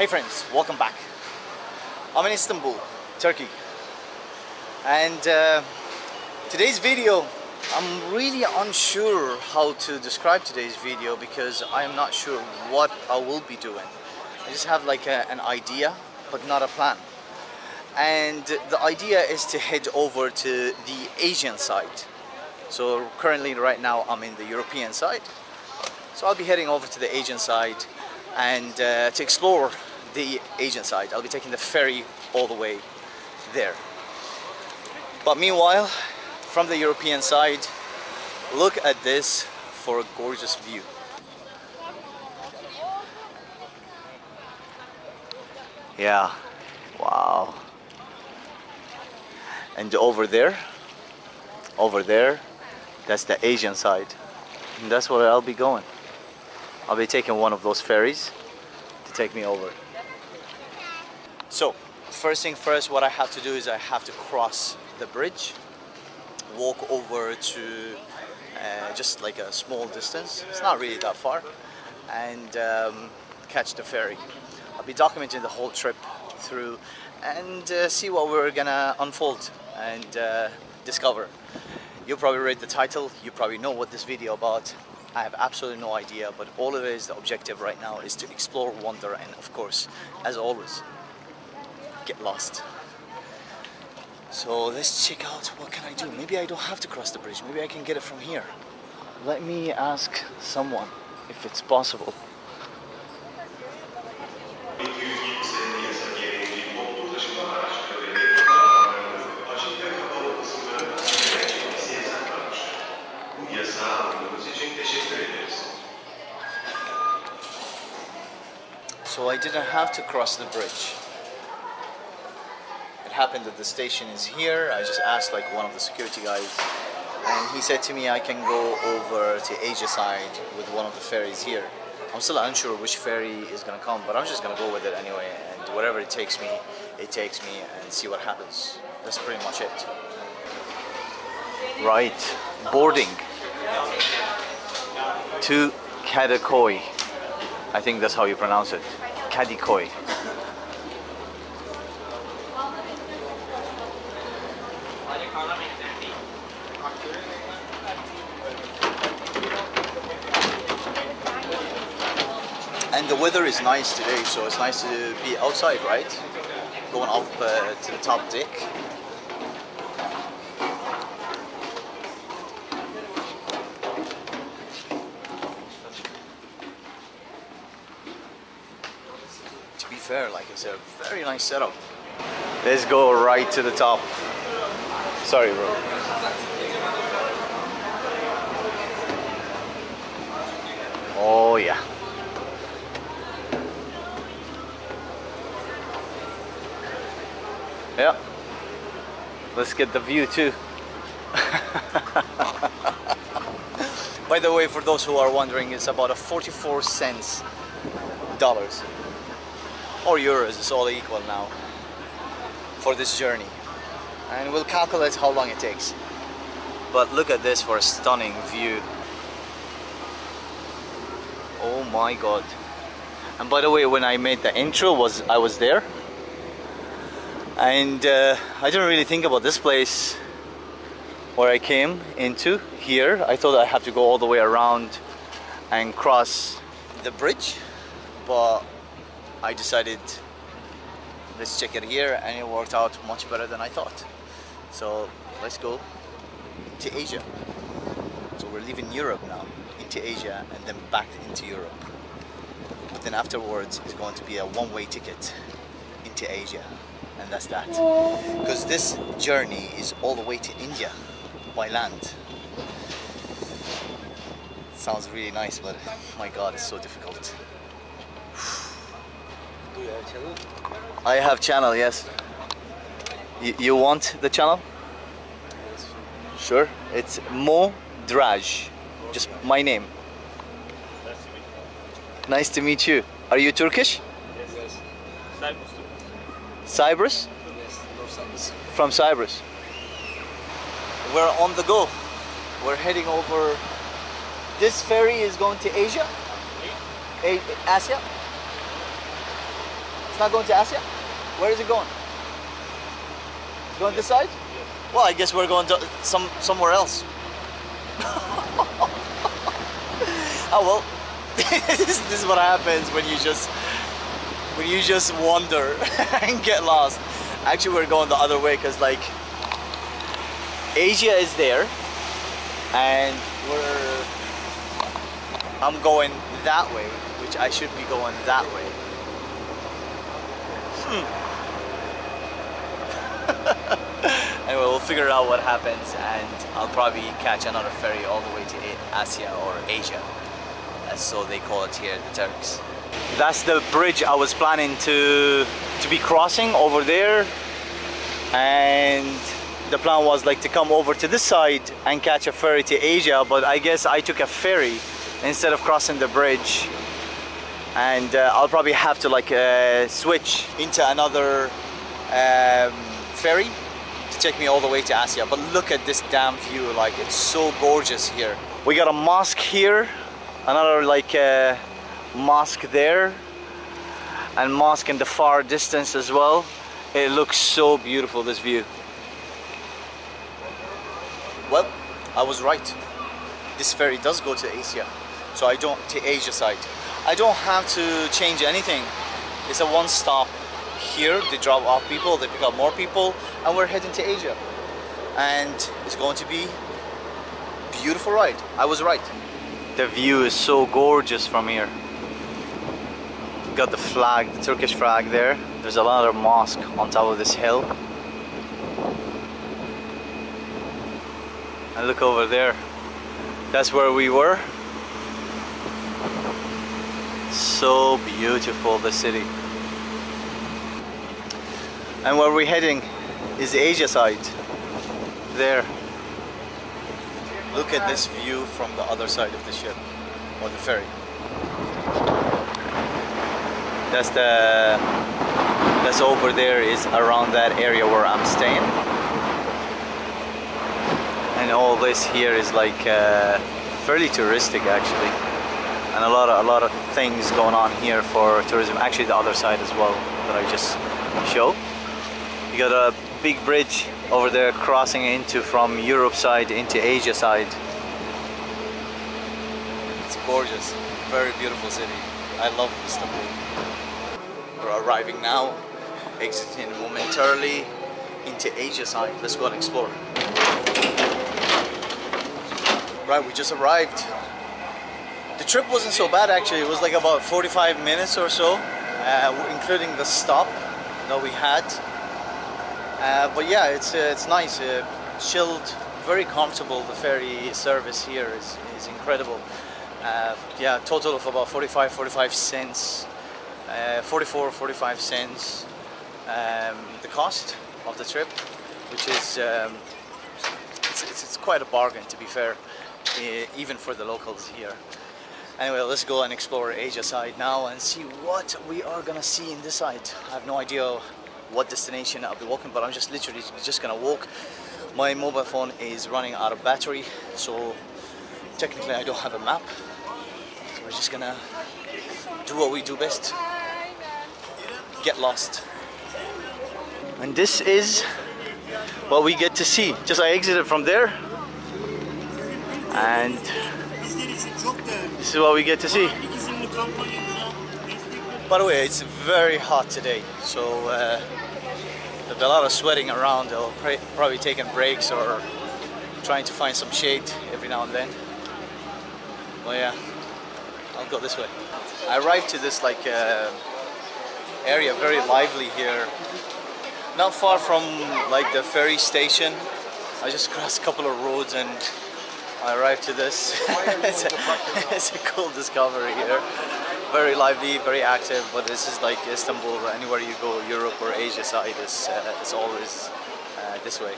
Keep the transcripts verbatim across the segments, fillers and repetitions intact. Hey friends, welcome back. I'm in Istanbul, Turkey, and uh, today's video, I'm really unsure how to describe today's video because I am not sure what I will be doing. I just have like a, an idea but not a plan, and the idea is to head over to the Asian side. So currently right now I'm in the European side, so I'll be heading over to the Asian side and uh, to explore the Asian side. I'll be taking the ferry all the way there. But meanwhile, from the European side, look at this for a gorgeous view. Yeah, wow. And over there, over there, that's the Asian side. And that's where I'll be going. I'll be taking one of those ferries to take me over. So, first thing first, what I have to do is I have to cross the bridge, walk over to uh, just like a small distance, it's not really that far, and um, catch the ferry. I'll be documenting the whole trip through and uh, see what we're gonna unfold and uh, discover. You probably read the title, you probably know what this video is about. I have absolutely no idea, but all of it is the objective right now is to explore, wonder, and of course, as always, get lost. So let's check out what can I do. Maybe I don't have to cross the bridge. Maybe I can get it from here. Let me ask someone if it's possible. So I didn't have to cross the bridge. It happened that the station is here. I just asked like one of the security guys, and he said to me I can go over to Asia side with one of the ferries here. I'm still unsure which ferry is gonna come, but I'm just gonna go with it anyway, and whatever it takes me, it takes me, and see what happens. That's pretty much it. Right, boarding to Kadıköy. I think that's how you pronounce it. Kadıköy. And the weather is nice today, so it's nice to be outside, right? Going up uh, to the top deck. Like it's a very nice setup. Let's go right to the top. Sorry, bro. Oh yeah. Yeah. Let's get the view too. By the way, for those who are wondering, it's about a forty-four cents dollars. Or euros, it's all equal now for this journey, and we'll calculate how long it takes. But look at this for a stunning view. Oh my god. And by the way, when I made the intro, was I was there, and uh, I didn't really think about this place where I came into here. I thought I have to go all the way around and cross the bridge, but I decided let's check it here, and it worked out much better than I thought. So let's go to Asia. So we're leaving Europe now, into Asia, and then back into Europe. But then afterwards it's going to be a one-way ticket into Asia, and that's that. Because this journey is all the way to India by land. Sounds really nice, but my god, it's so difficult. I have channel, yes. You, you want the channel? Sure. It's Mo Draj. Just my name. Nice to meet you. Are you Turkish? Yes. Cyprus. Cyprus? Yes, from Cyprus. From Cyprus. We're on the go. We're heading over. This ferry is going to Asia? Asia? not going to Asia? Where is it going? It's going this side? Yes. Well, I guess we're going to some, somewhere else. Oh well, this, this is what happens when you just when you just wander and get lost. Actually, we're going the other way because like Asia is there, and we're I'm going that way, which I should be going that way. Hmm. Anyway, we'll figure out what happens, and I'll probably catch another ferry all the way to Asia or Asia. So they call it here, the Turks. That's the bridge I was planning to to be crossing over there, and the plan was like to come over to this side and catch a ferry to Asia, but I guess I took a ferry instead of crossing the bridge, and uh, I'll probably have to like uh, switch into another um, ferry to take me all the way to Asia. But look at this damn view, like it's so gorgeous here. We got a mosque here, another like uh, mosque there, and mosque in the far distance as well. It looks so beautiful, this view. Well, I was right. This ferry does go to Asia, so I don't to Asia side. I don't have to change anything. It's a one stop here. They drop off people, they pick up more people, and we're heading to Asia. And it's going to be a beautiful ride. I was right. The view is so gorgeous from here. Got the flag, the Turkish flag there. There's another mosque on top of this hill. And look over there. That's where we were. So beautiful, the city. And where we're heading is the Asia side. There. Look at this view from the other side of the ship, or the ferry. That's the... that's over there is around that area where I'm staying. And all this here is like uh, fairly touristic actually. And a lot, of, a lot of things going on here for tourism. Actually the other side as well that I just show. You got a big bridge over there crossing into from Europe side into Asia side. It's gorgeous, very beautiful city. I love Istanbul. We're arriving now, exiting momentarily into Asia side. Let's go and explore. Right, we just arrived. The trip wasn't so bad actually. It was like about forty-five minutes or so, uh, including the stop that we had. Uh, but yeah, it's uh, it's nice, uh, chilled, very comfortable. The ferry service here is, is incredible. Uh, yeah, total of about forty-five, forty-five cents, uh, forty-four, forty-five cents um, the cost of the trip, which is um, it's, it's, it's quite a bargain to be fair, uh, even for the locals here. Anyway, let's go and explore Asia side now and see what we are gonna see in this side. I have no idea what destination I'll be walking, but I'm just literally just gonna walk. My mobile phone is running out of battery, so technically I don't have a map, so we're just gonna do what we do best, get lost. And this is what we get to see. Just I exited from there, and this is what we get to see. By the way, it's very hot today, so uh, there's a lot of sweating around. They'll probably taking breaks or trying to find some shade every now and then. But yeah, I'll go this way. I arrived to this like uh, area, very lively here, not far from like the ferry station. I just crossed a couple of roads and I arrived to this. it's, a, it's a cool discovery here. Very lively, very active, but this is like Istanbul. Anywhere you go, Europe or Asia side, is uh, it's always uh, this way.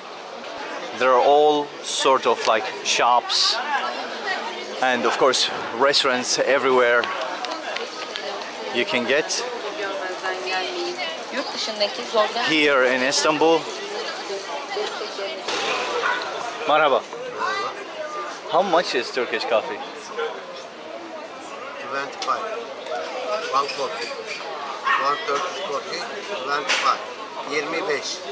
There are all sort of like shops and of course restaurants everywhere you can get. Here in Istanbul. Merhaba. How much is Turkish coffee? twenty-five. One coffee. one thirty forty, twenty-five.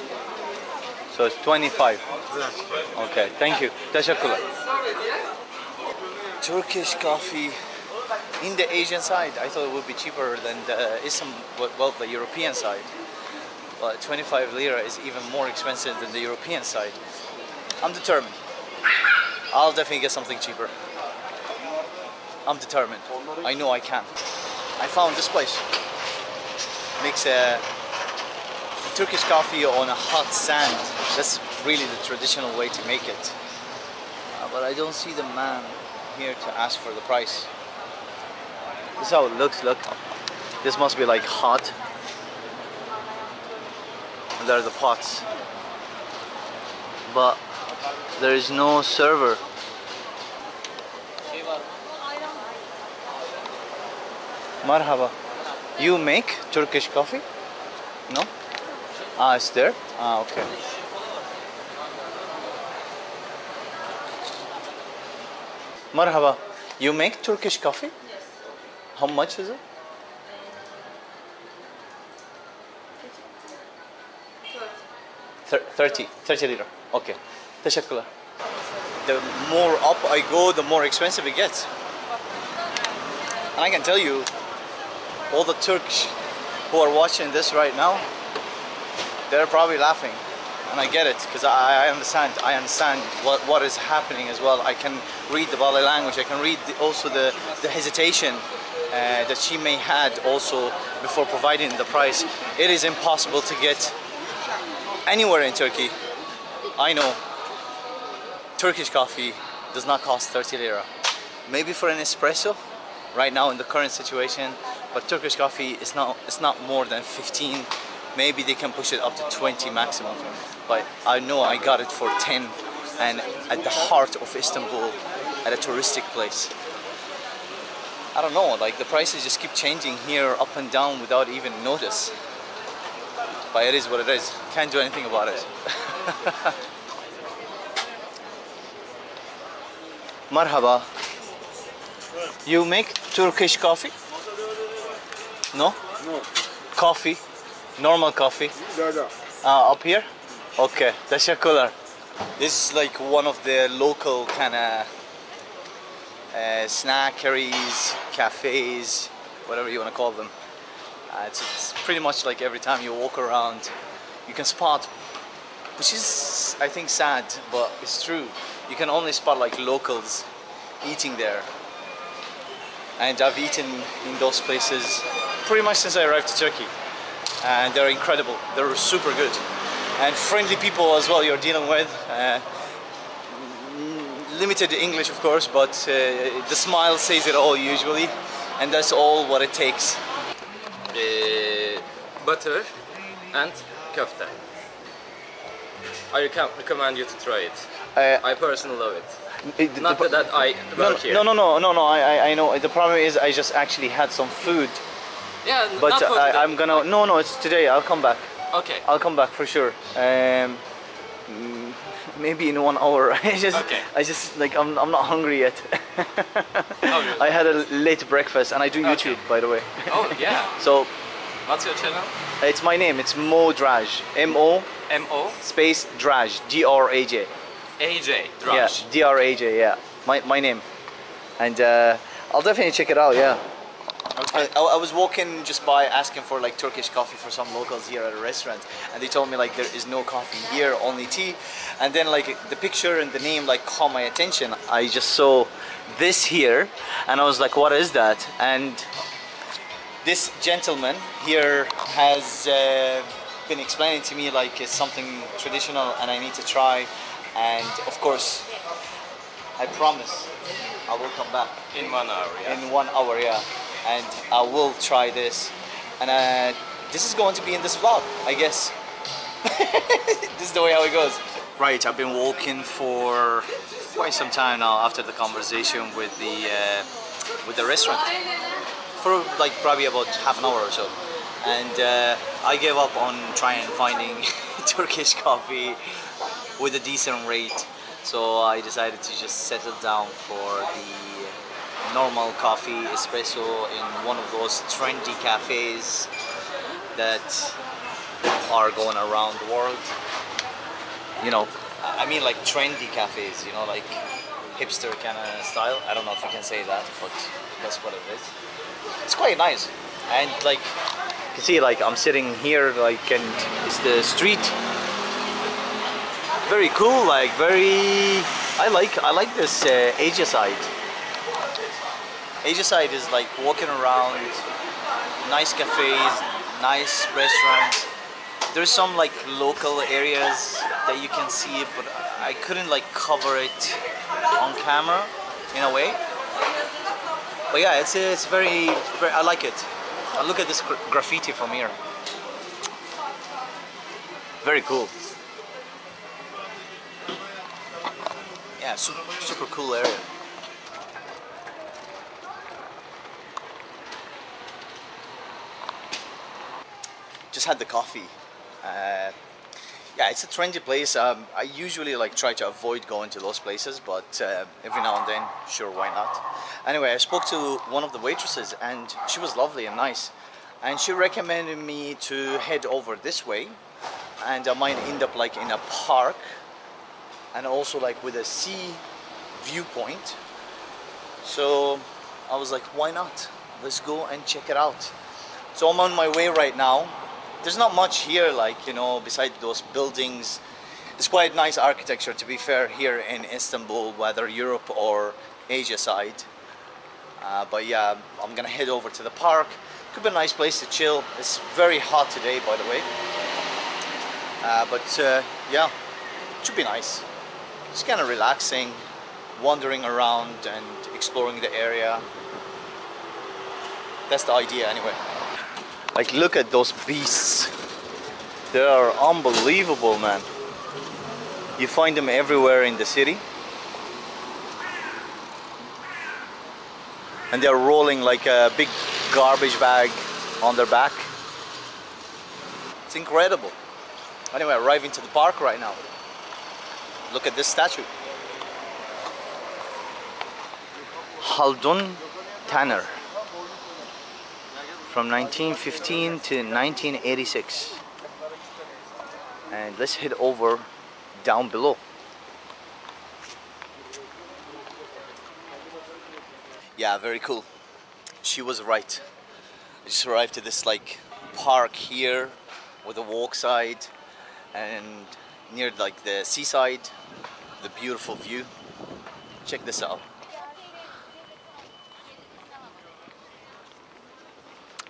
So it's twenty-five? Yes. Okay, thank you. Teşekkürler. Turkish coffee in the Asian side, I thought it would be cheaper than the Istanbul, well, the European side. But twenty-five lira is even more expensive than the European side. I'm determined. I'll definitely get something cheaper. I'm determined. I know I can. I found this place. Makes a Turkish coffee on a hot sand. That's really the traditional way to make it. Uh, but I don't see the man here to ask for the price. This is how it looks, look. This must be like hot. And there are the pots. But there is no server. Marhaba. You make Turkish coffee? No? Ah, it's there? Ah, okay. Marhaba. You make Turkish coffee? Yes. How much is it? thirty, thirty lira. Okay. Teşekkürler. The more up I go, the more expensive it gets. And I can tell you, all the Turks who are watching this right now, they're probably laughing. And I get it, because I, I understand. I understand what, what is happening as well. I can read the body language. I can read the, also the, the hesitation uh, that she may had also before providing the price. It is impossible to get anywhere in Turkey. I know. Turkish coffee does not cost thirty lira. Maybe for an espresso, right now in the current situation, but Turkish coffee is not, it's not more than fifteen. Maybe they can push it up to twenty maximum. But I know I got it for ten, and at the heart of Istanbul, at a touristic place. I don't know, like the prices just keep changing here up and down without even notice. But it is what it is. Can't do anything about it. Marhaba. You make Turkish coffee? No? No. Coffee? Normal coffee? No, no. Uh, up here? Okay. Teşekkürler. This is like one of the local kind of uh, snackeries, cafes, whatever you want to call them. Uh, it's, it's pretty much like every time you walk around, you can spot, which is, I think, sad, but it's true. You can only spot like locals eating there. And I've eaten in those places pretty much since I arrived to Turkey. And they're incredible. They're super good. And friendly people as well you're dealing with. Uh, limited English, of course, but uh, the smile says it all usually. And that's all what it takes. Uh, butter and kofte. I recommend you to try it. Uh, I personally love it. It, Not the, that I work no, here. No, no, no, no, no. I, I know. The problem is I just actually had some food. Yeah, but not for I, I'm gonna. No, no. It's today. I'll come back. Okay. I'll come back for sure. Um, maybe in one hour. I just, okay. I just like I'm. I'm not hungry yet. Oh, I had a late breakfast, and I do YouTube, okay. By the way. Oh yeah. So. What's your channel? It's my name. It's Mo Draj. M O. M O. Space Draj. D R A J. A J, Draj. Yeah, D R A J, yeah. My, my name. And uh, I'll definitely check it out, yeah. Okay. I, I was walking just by asking for like Turkish coffee for some locals here at a restaurant. And they told me like there is no coffee here, only tea. And then like the picture and the name like caught my attention. I just saw this here and I was like, what is that? And this gentleman here has uh, been explaining to me like it's something traditional and I need to try. And of course, I promise I will come back in one hour. Yeah. In one hour, yeah. And I will try this. And uh, this is going to be in this vlog, I guess. This is the way how it goes. Right, I've been walking for quite some time now after the conversation with the uh, with the restaurant for like probably about half an hour or so. And uh, I gave up on trying finding Turkish coffee with a decent rate, so I decided to just settle down for the normal coffee espresso in one of those trendy cafes that are going around the world. You know, I mean like trendy cafes, you know, like hipster kind of style. I don't know if you can say that, but that's what it is. It's quite nice. And like, you can see like I'm sitting here like, and it's the street. Very cool, like very, I like, I like this uh, Asia Side. Asia Side is like walking around, nice cafes, nice restaurants. There's some like local areas that you can see, but I couldn't like cover it on camera in a way. But yeah, it's it's very, very I like it. I look at this gra graffiti from here. Very cool. Yeah, super, super cool area. Just had the coffee. Uh, yeah, it's a trendy place. Um, I usually like try to avoid going to those places, but uh, every now and then, sure, why not? Anyway, I spoke to one of the waitresses, and she was lovely and nice, and she recommended me to head over this way, and I might end up like in a park, and also like with a sea viewpoint. So I was like, why not? Let's go and check it out. So I'm on my way right now. There's not much here, like, you know, beside those buildings. It's quite nice architecture, to be fair, here in Istanbul, whether Europe or Asia Side. Uh, but yeah, I'm gonna head over to the park. Could be a nice place to chill. It's very hot today, by the way. Uh, but uh, yeah, it should be nice. Just kind of relaxing, wandering around and exploring the area. That's the idea anyway. Like, look at those beasts. They are unbelievable, man. You find them everywhere in the city. And they're rolling like a big garbage bag on their back. It's incredible. Anyway, arriving to the park right now. Look at this statue. Haldun Tanner. From nineteen fifteen to nineteen eighty-six. And let's head over down below. Yeah, very cool. She was right. I just arrived to this like park here with a walk side and near like the seaside, the beautiful view. Check this out.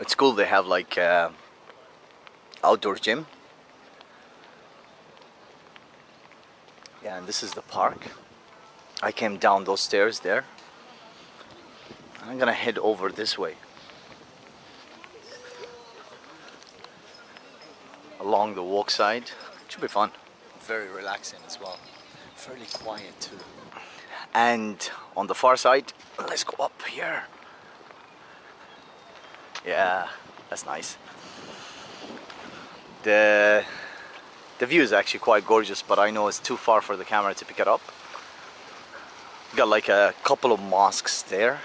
It's cool, they have like uh, outdoor gym. Yeah, and this is the park. I came down those stairs there. I'm gonna head over this way. Along the walk side. It should be fun. Very relaxing as well. Fairly quiet too. And on the far side, let's go up here. Yeah, that's nice. The the view is actually quite gorgeous, but I know it's too far for the camera to pick it up. Got like a couple of mosques there.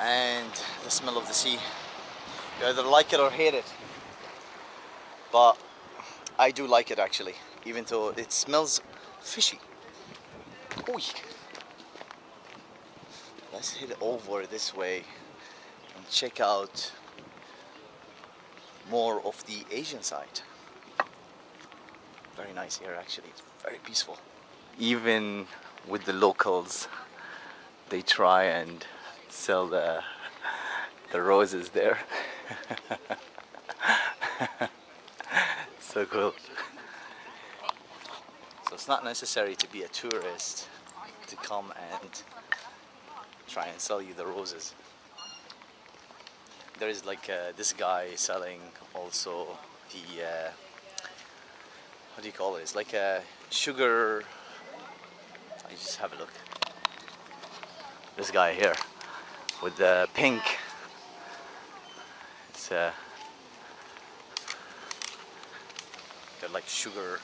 And the smell of the sea. You either like it or hate it. But I do like it actually, even though it smells fishy. Oy. Let's head over this way and check out more of the Asian side. Very nice here actually, it's very peaceful. Even with the locals, they try and sell the, the roses there. So cool. So it's not necessary to be a tourist to come and try and sell you the roses. There is like uh, this guy selling also the uh, what do you call it? It's like a sugar. I just have a look. This guy here with the pink. It's uh, they're like sugar.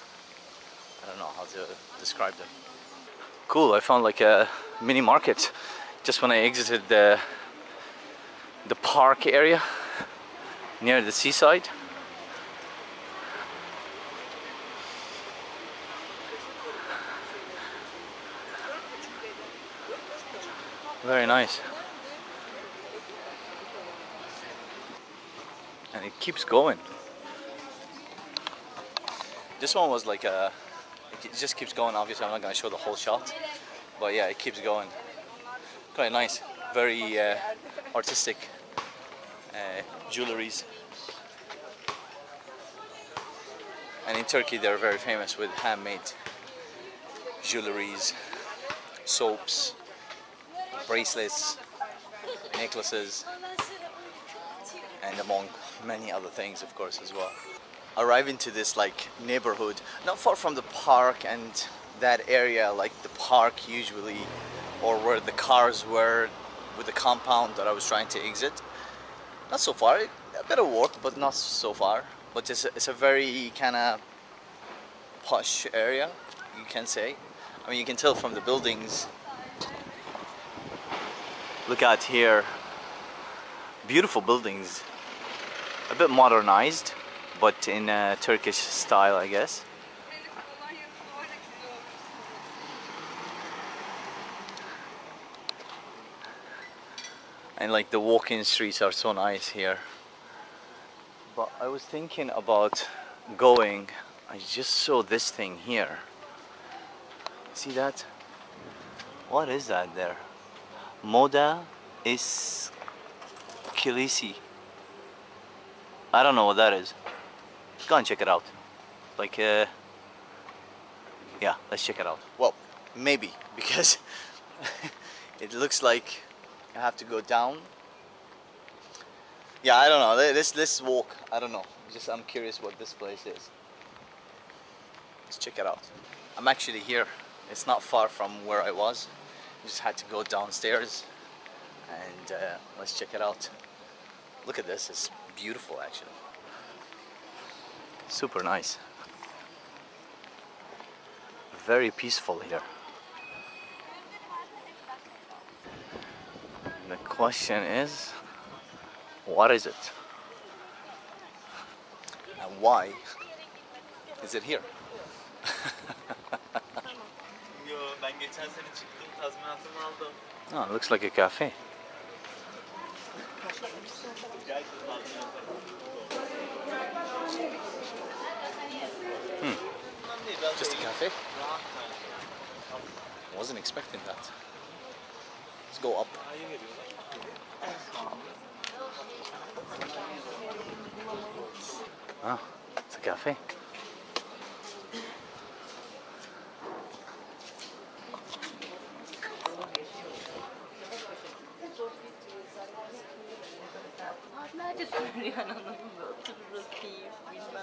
I don't know how to describe them. Cool. I found like a mini market. Just when I exited the the park area near the seaside. Very nice. And it keeps going. This one was like a, it just keeps going. Obviously I'm not going to show the whole shot, but yeah, it keeps going. Quite nice, very uh, artistic uh, jewelries. And in Turkey they're very famous with handmade jewelries, soaps, bracelets, necklaces, and among many other things, of course, as well. Arriving to this like neighborhood, not far from the park and that area, like the park usually, or where the cars were with the compound that I was trying to exit. Not so far, a bit of walk, but not so far. But it's a, it's a very kind of posh area, you can say. I mean, you can tell from the buildings. Look out here, beautiful buildings, a bit modernized, but in a Turkish style, I guess. And like the walking streets are so nice here. But I was thinking about going, I just saw this thing here. See that? What is that there? Moda Iskilisi. I don't know what that is. Go and check it out. Like, uh, yeah, let's check it out. Well, maybe, because it looks like I have to go down. Yeah, I don't know. Let's, let's walk. I don't know. Just I'm curious what this place is. Let's check it out. I'm actually here. It's not far from where I was. Just had to go downstairs and uh, let's check it out. Look at this, it's beautiful actually. Super nice. Very peaceful here. And the question is, what is it? And why is it here? Oh, it looks like a cafe. Hmm. Just a cafe? Wasn't expecting that. Let's go up. Ah, it's a cafe.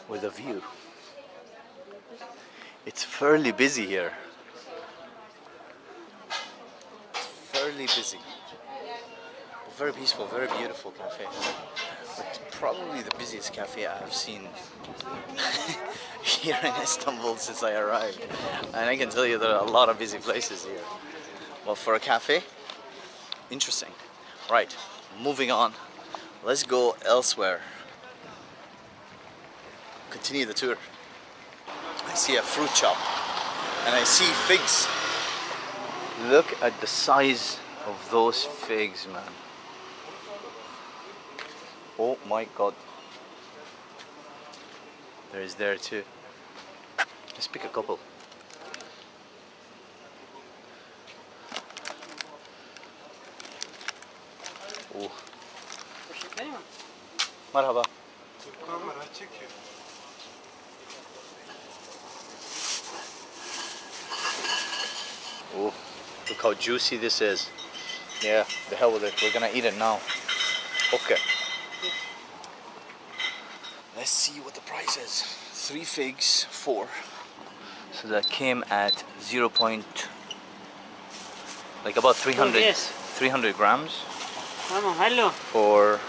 With a view. It's fairly busy here. Fairly busy. Very peaceful, very beautiful cafe. It's probably the busiest cafe I've seen here in Istanbul since I arrived. And I can tell you there are a lot of busy places here. Well, for a cafe, interesting. Right, moving on. Let's go elsewhere. Continue the tour. I see a fruit shop and I see figs. Look at the size of those figs, man. Oh my god. There is there too. Let's pick a couple. Oh. Merhaba. Oh, look how juicy this is. Yeah, the hell with it. We're gonna eat it now. Okay. Let's see what the price is. Three figs, four. So that came at zero point, like about three hundred, oh, yes. three hundred grams. Vamos, hello. For.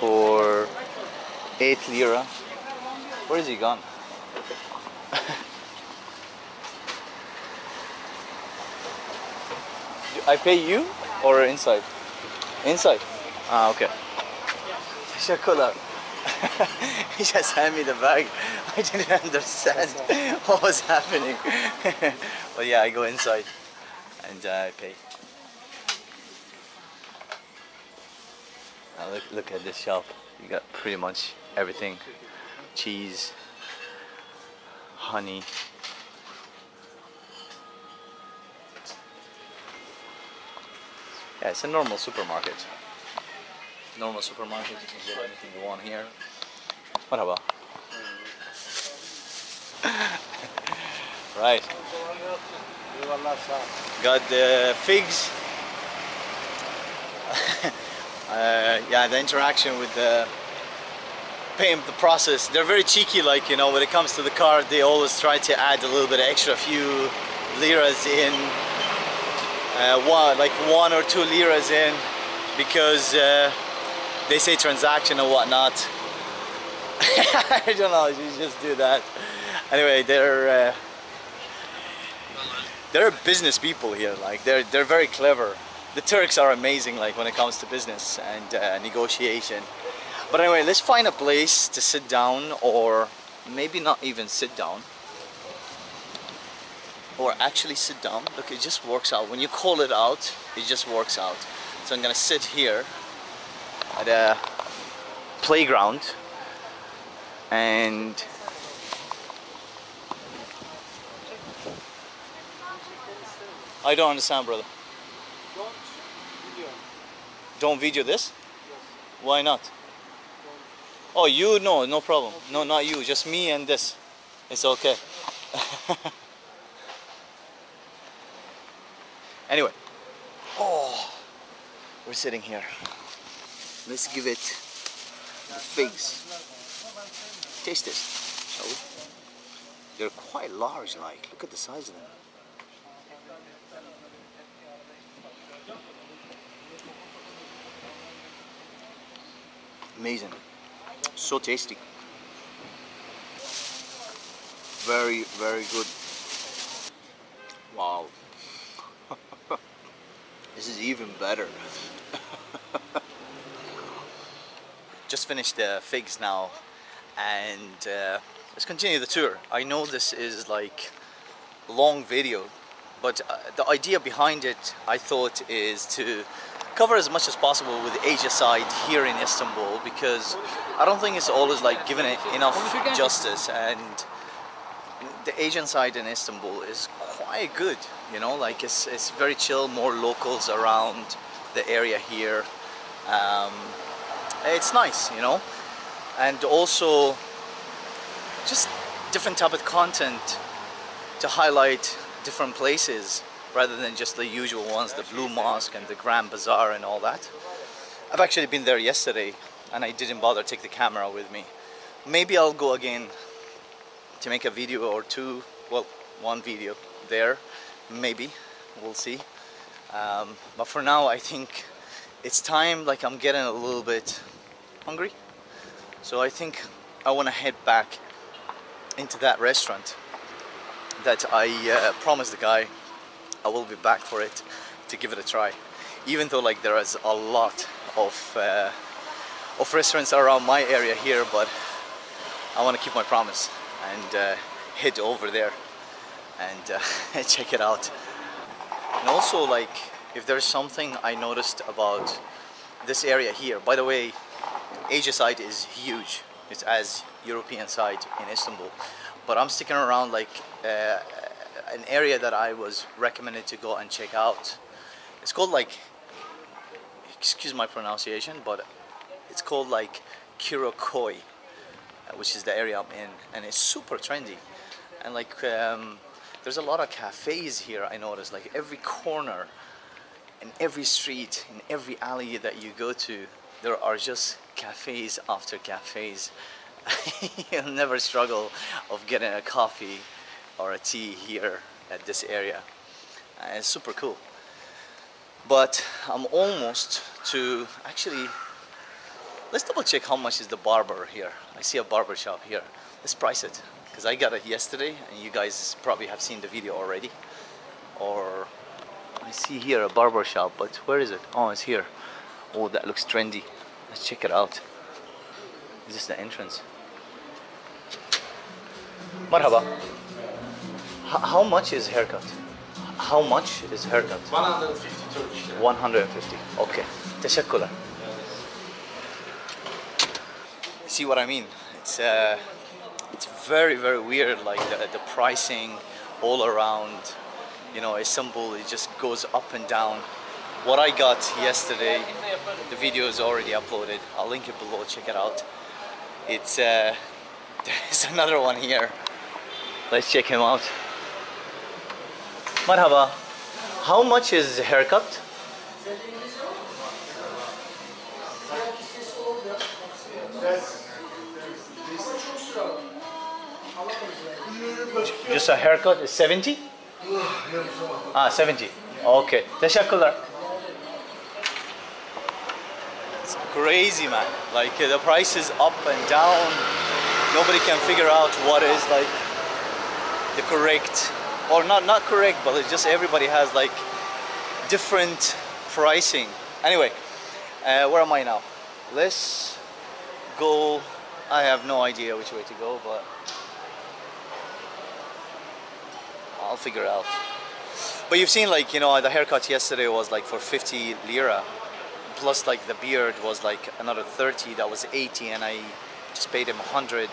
For eight lira. Where is he gone? I pay you? or inside? Inside? Ah, okay. Teşekkürler. He just handed me the bag. I didn't understand what was happening. But yeah, I go inside and I uh, pay. Now look, look at this shop. You got pretty much everything. Cheese, honey. Yeah, it's a normal supermarket. Normal supermarket, you can get anything you want here. What about? Right. Got the figs. uh, yeah, the interaction with the payment, the process. They're very cheeky, like, you know, when it comes to the card, they always try to add a little bit extra, a few liras in, uh, one, like one or two liras in, because uh, they say transaction and whatnot. I don't know, you just do that. Anyway, they're uh, they're business people here. Like they're they're very clever. The Turks are amazing, like when it comes to business and uh, negotiation. But anyway, let's find a place to sit down, or maybe not even sit down, or actually sit down. Look, it just works out. When you call it out, it just works out. So I'm gonna sit here at a playground and I don't understand, brother. Don't video. Don't video this? Yes. Why not? Don't. Oh, you? No, no problem. Okay. No, not you. Just me and this. It's okay. Anyway. Oh, we're sitting here. Let's give it the figs. Taste this, shall we? They're quite large, like. Look at the size of them. Amazing. So tasty. Very, very good. Wow. This is even better. Just finished the figs now, and uh, let's continue the tour. I know this is like a long video, but uh, the idea behind it, I thought, is to cover as much as possible with Asia Side here in Istanbul, because I don't think it's always like given it enough justice, and the Asian side in Istanbul is quite good, you know, like it's, it's very chill, more locals around the area here. Um, it's nice, you know, and also just different type of content to highlight different places rather than just the usual ones, the Blue Mosque and the Grand Bazaar and all that. I've actually been there yesterday and I didn't bother to take the camera with me. Maybe I'll go again to make a video or two, well, one video there, maybe, we'll see. Um, but for now I think it's time, like I'm getting a little bit hungry, so I think I want to head back into that restaurant that I uh, promised the guy I will be back for it to give it a try, even though like there is a lot of uh, of restaurants around my area here, but I want to keep my promise and uh, head over there and uh, check it out. And also, like, if there's something I noticed about this area here, by the way, Asia Side is huge. It's as European side in Istanbul, but I'm sticking around like uh, an area that I was recommended to go and check out. It's called like, excuse my pronunciation, but it's called like Kadıköy, which is the area I'm in, and it's super trendy. And like, um, there's a lot of cafes here. I noticed like every corner, in every street, in every alley that you go to, there are just cafes after cafes. You'll never struggle of getting a coffee or a tea here at this area. Uh, it's super cool. But I'm almost to, actually, let's double check how much is the barber here. I see a barber shop here. Let's price it, because I got it yesterday and you guys probably have seen the video already, or I see here a barber shop, but where is it? Oh, it's here. Oh, that looks trendy. Let's check it out. Is this the entrance? Marhaba. H how much is haircut? How much is haircut? one hundred fifty Turkish lira. one hundred fifty. Okay. Teşekkürler. See what I mean? It's uh, it's very very weird, like the, the pricing all around. You know, Istanbul, it just goes up and down. What I got yesterday, the video is already uploaded. I'll link it below. Check it out. It's uh, there's another one here. Let's check him out. Marhaba. How much is haircut? Just a haircut is seventy? Ah, seventy. Okay. Teşekkürler. It's crazy, man. Like the price is up and down. Nobody can figure out what is like the correct or not not correct, but it's just everybody has like different pricing. Anyway, uh, where am I now? Let's go. I have no idea which way to go, but I'll figure it out. But you've seen, like, you know, the haircut yesterday was like for fifty lira, plus like the beard was like another thirty. That was eighty, and I just paid him one hundred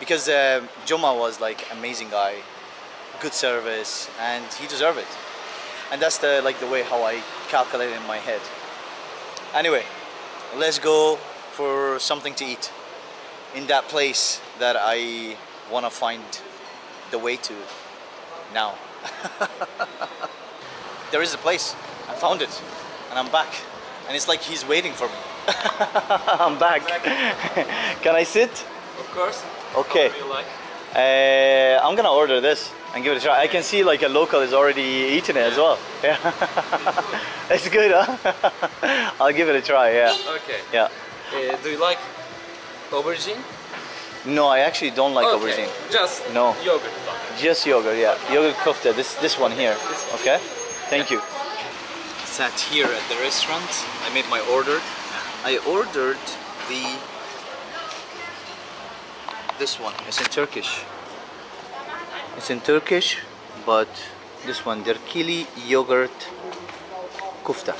because uh, Juma was like amazing guy, good service, and he deserved it. And that's the like the way how I calculate in my head. Anyway, let's go for something to eat in that place that I want to find the way to now. There is a place. I found it and I'm back, and it's like he's waiting for me. I'm back. Can I sit? Of course. Okay. However you like. uh, I'm gonna order this and give it a try. I can see like a local is already eating it, yeah, as well. Yeah. It's good, huh? I'll give it a try. Yeah. Okay. Yeah. Uh, do you like aubergine? No, I actually don't like, okay, aubergine. Just no yogurt. Just yogurt, yeah. Yogurt kofte. This this one here. Okay. Thank you. Sat here at the restaurant. I made my order. I ordered the this one. It's in Turkish. It's in Turkish, but this one, Direkli Yogurt Kofte.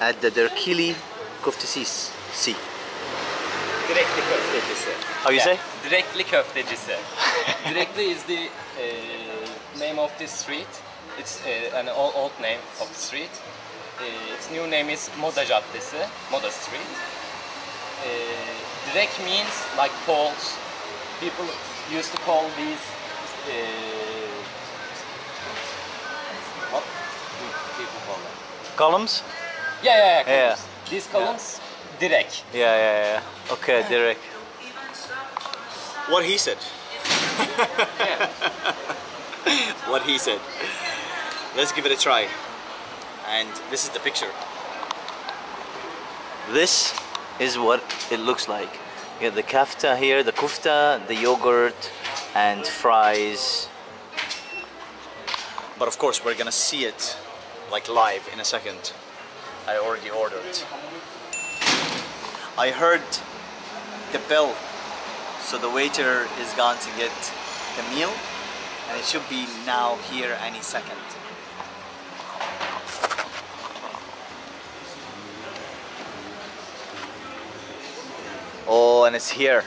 At the Direkli Koftecisi. See. Direkli Koftecisi. How you, yeah, say? Direkli Koftecisi. Direkli is the uh, name of this street. It's uh, an old, old name of the street. Uh, its new name is Moda Caddesi, Moda Street. Uh, Direk means like poles. People used to call these uh, what do people call them? Columns? Yeah, yeah, yeah, columns. Yeah. These columns, yeah. Direk. Yeah, yeah, yeah. Okay, Direk. What he said. What he said. Let's give it a try. And this is the picture. This is what it looks like. You have the kofte here, the kofte, the yogurt, and fries. But of course, we're gonna see it like live in a second. I already ordered. I heard the bell, so the waiter is gone to get the meal, and it should be now here any second. Oh, and it's here.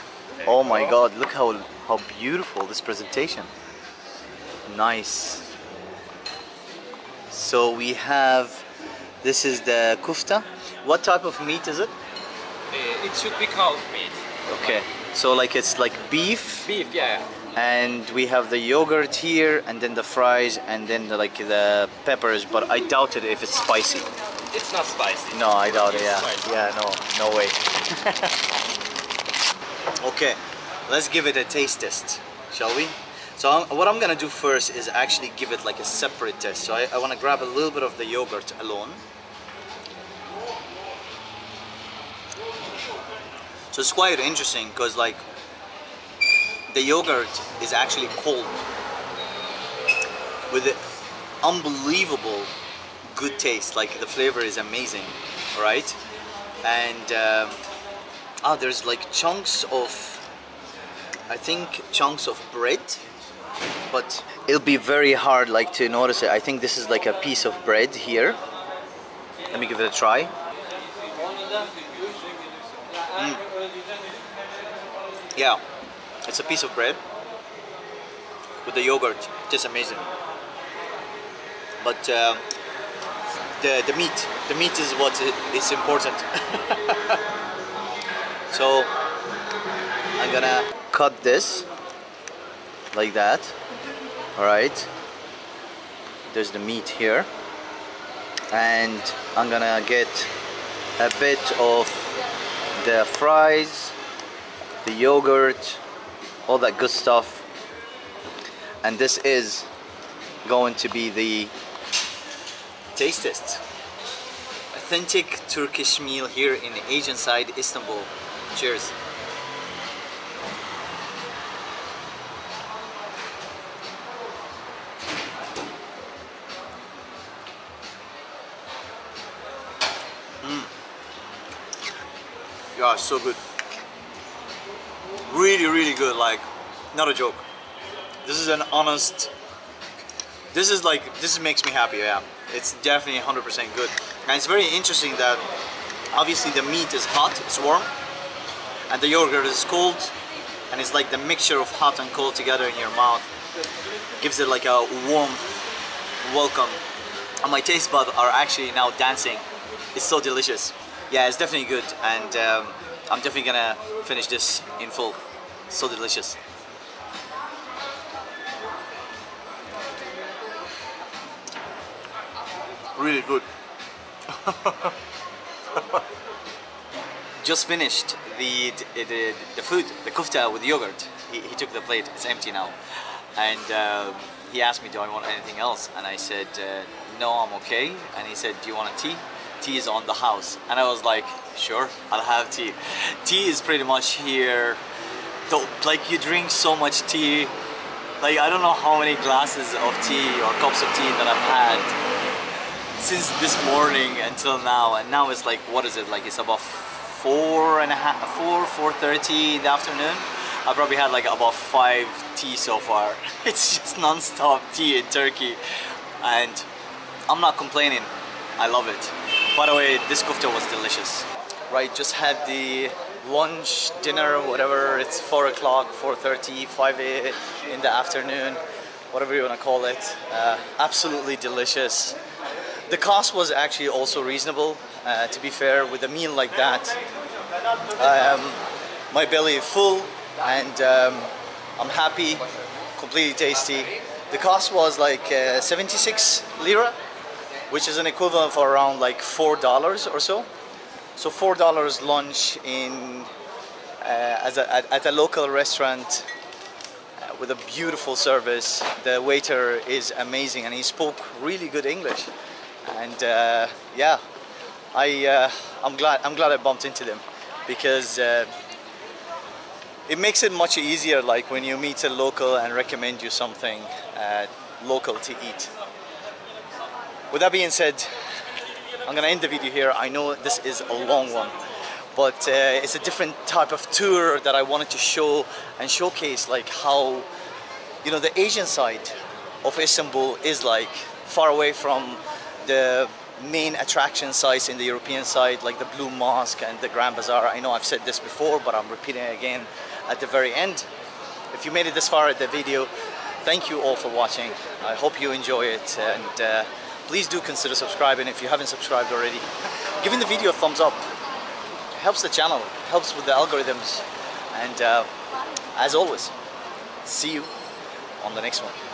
Oh my god, look how how beautiful this presentation. Nice. So we have, this is the kofte. What type of meat is it? It should be cow meat. Okay, so like it's like beef. Beef, yeah. And we have the yogurt here, and then the fries, and then the, like the peppers, but I doubt it if it's spicy. It's not spicy. No, I doubt it, yeah. Spicy. Yeah, no, no way. Okay, let's give it a taste test, shall we? So I'm, what I'm gonna do first is actually give it like a separate test. So I, I wanna grab a little bit of the yogurt alone. So it's quite interesting, because like the yogurt is actually cold with an unbelievable good taste, like the flavor is amazing, right? And um, ah, there's like chunks of, I think chunks of bread, but it'll be very hard like to notice it. I think this is like a piece of bread here. Let me give it a try. Mm. Yeah, it's a piece of bread with the yogurt. It is amazing. But uh, the, the meat, the meat is what is important. So I'm gonna cut this like that. All right, there's the meat here, and I'm gonna get a bit of the fries, the yogurt, all that good stuff, and this is going to be the taste test. Authentic Turkish meal here in Asian Side, Istanbul. Cheers. Mm. Yeah, so good. Really, really good. Like, not a joke. This is an honest. This is like, this makes me happy, yeah. It's definitely one hundred percent good. And it's very interesting that obviously the meat is hot, it's warm, and the yogurt is cold, and it's like the mixture of hot and cold together in your mouth. Gives it like a warm welcome. And my taste buds are actually now dancing. It's so delicious. Yeah, it's definitely good, and um, I'm definitely gonna finish this in full. It's so delicious. Really good. Just finished the, the the food, the kofta with yogurt. He, he took the plate. It's empty now, and um, he asked me, "Do I want anything else?" And I said, uh, "No, I'm okay." And he said, "Do you want a tea? Tea is on the house." And I was like, "Sure, I'll have tea." Tea is pretty much here. Don't, like you drink so much tea. Like I don't know how many glasses of tea or cups of tea that I've had since this morning until now, and now it's like, what is it, like it's about four and a half, four, four thirty in the afternoon. I probably had like about five tea so far. It's just non-stop tea in Turkey, and I'm not complaining. I love it. By the way, this kofte was delicious. Right, just had the lunch, dinner, whatever. It's four o'clock, four thirty, five in the afternoon, whatever you want to call it. Uh, absolutely delicious. The cost was actually also reasonable, uh, to be fair, with a meal like that. Um, my belly is full, and um, I'm happy, completely tasty. The cost was like uh, seventy-six lira, which is an equivalent for around like four dollars or so. So four dollars lunch in uh, as a, at, at a local restaurant uh, with a beautiful service. The waiter is amazing, and he spoke really good English. And uh, yeah, I uh, I'm glad I'm glad I bumped into them, because uh, it makes it much easier. Like when you meet a local and recommend you something uh, local to eat. With that being said, I'm gonna end the video here. I know this is a long one, but uh, it's a different type of tour that I wanted to show and showcase, like how, you know, the Asian side of Istanbul is like far away from the main attraction sites in the European side, like the Blue Mosque and the Grand Bazaar. I know I've said this before, but I'm repeating it again at the very end. If you made it this far at the video, thank you all for watching. I hope you enjoy it, and uh, please do consider subscribing if you haven't subscribed already. Giving the video a thumbs up, it helps the channel, it helps with the algorithms, and uh, as always, see you on the next one.